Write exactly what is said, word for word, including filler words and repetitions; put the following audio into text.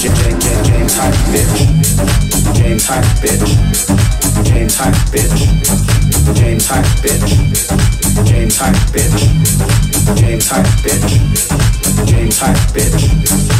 James Hype, bitch. James Hype, bitch. James Hype, bitch. James Hype, bitch. James Hype, bitch. James Hype, bitch. James Hype, bitch.